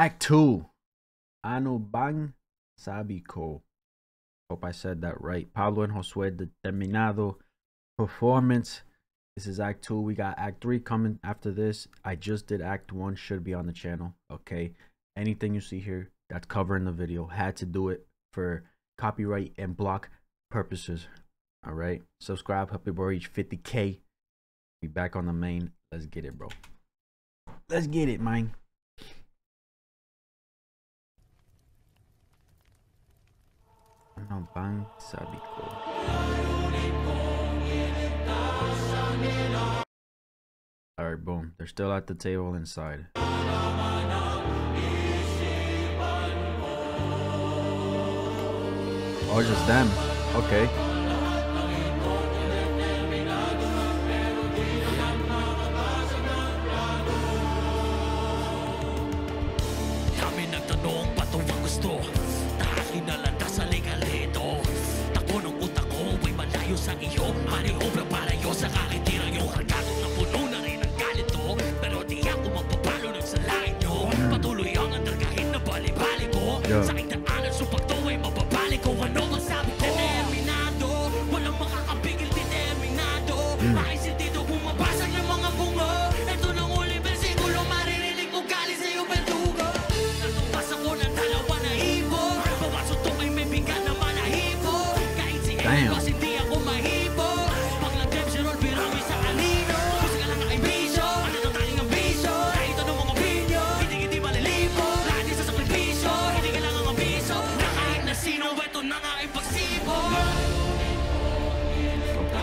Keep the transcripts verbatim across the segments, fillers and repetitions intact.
Act two. Anuban Sabico. Hope I said that right. Pablo and Josue, Determinado performance. This is Act two. We got Act three coming after this. I just did Act one. Should be on the channel. Okay. Anything you see here that's covering the video, had to do it for copyright and block purposes. All right. Subscribe. Help your boy reach fifty K. Be back on the main. Let's get it, bro. Let's get it, man. Bang Sabico. All right, boom. They're still at the table inside. Oh, just them. Okay.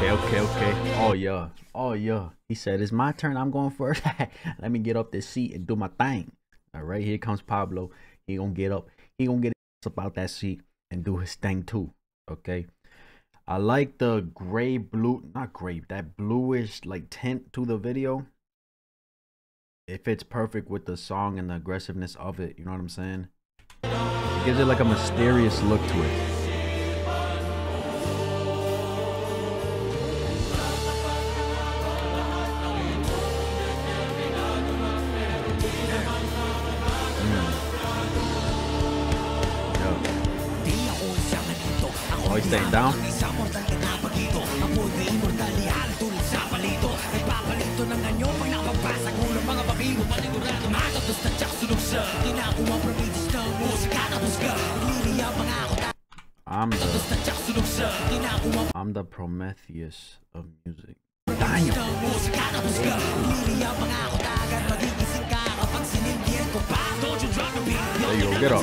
Okay, okay. Oh, yeah. Oh, yeah. He said, it's my turn. I'm going first. Let me get up this seat and do my thing. All right. Here comes Pablo. He gonna get up. He gonna get up out that seat and do his thing, too. Okay. I like the gray blue, not gray, that bluish like tint to the video. It fits perfect with the song and the aggressiveness of it. You know what I'm saying? It gives it like a mysterious look to it. Always staying down. I'm the, I'm the Prometheus of music. There you go, get up.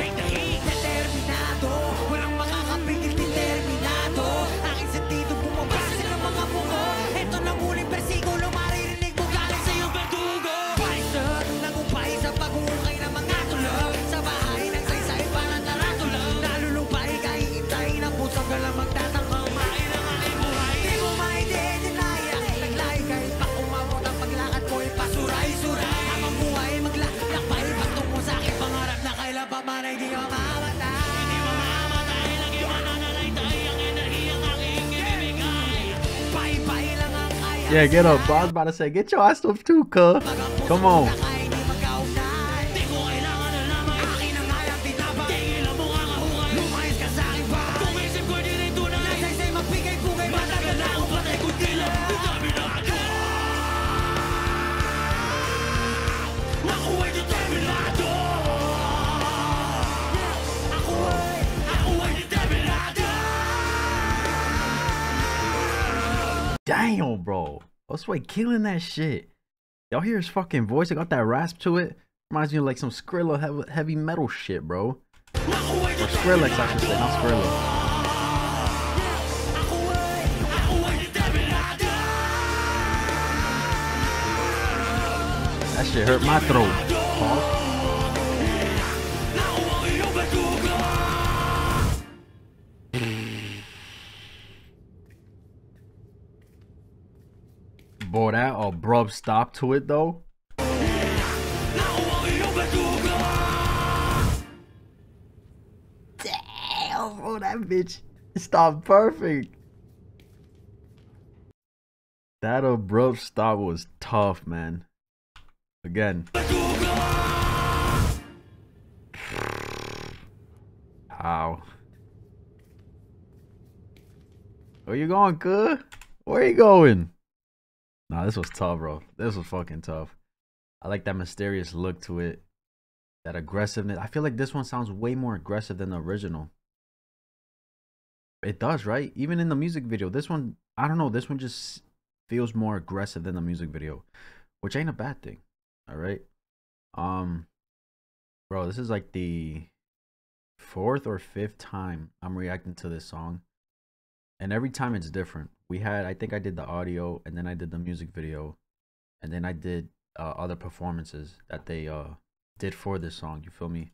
Yeah, get up. I was about to say, get your ass up too, cuz. Come on. Damn, bro. Josue killing that shit. Y'all hear his fucking voice? It got that rasp to it. Reminds me of like some Skrillex heavy metal shit, bro. Or Skrillex, I should say, not Skrillex. That shit hurt my throat. Huh? Boy, that abrupt stop to it though. Damn, bro, that bitch stopped perfect. That abrupt stop was tough, man. Again. Wow. Where you going, cuz? Where you going? Nah, this was tough, bro. This was fucking tough. I like that mysterious look to it. That aggressiveness. I feel like this one sounds way more aggressive than the original. It does, right? Even in the music video. This one, I don't know. This one just feels more aggressive than the music video. Which ain't a bad thing. Alright. Um, bro, this is like the fourth or fifth time I'm reacting to this song. And every time it's different. We had, I think I did the audio, and then I did the music video. And then I did uh, other performances that they uh, did for this song. You feel me?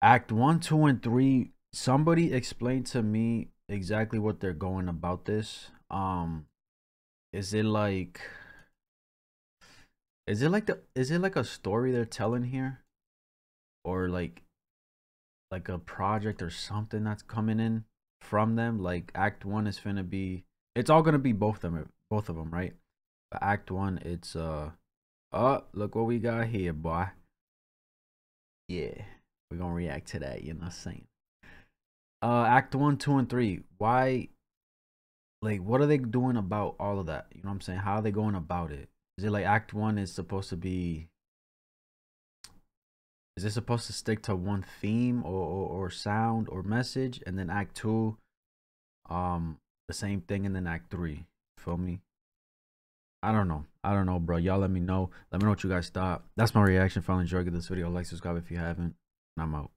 Act one, two, and three. Somebody explain to me exactly what they're going about this. Um, is it like, is it like the, is it like a story they're telling here, or like, like a project or something that's coming in from them? Like Act One is finna be, it's all gonna be both of them, both of them, right? But Act One, it's uh, oh, look what we got here, boy. Yeah, we're gonna react to that. You know what I'm saying? Uh, act one, two, and three. Why, like, what are they doing about all of that? You know what I'm saying? How are they going about it? Is it like act one is supposed to be, is it supposed to stick to one theme or, or, or sound or message? And then act two, um, the same thing. And then act three, feel me? I don't know. I don't know, bro. Y'all let me know. Let me know what you guys thought. That's my reaction. If y'all enjoyed this video, like, subscribe if you haven't. And I'm out.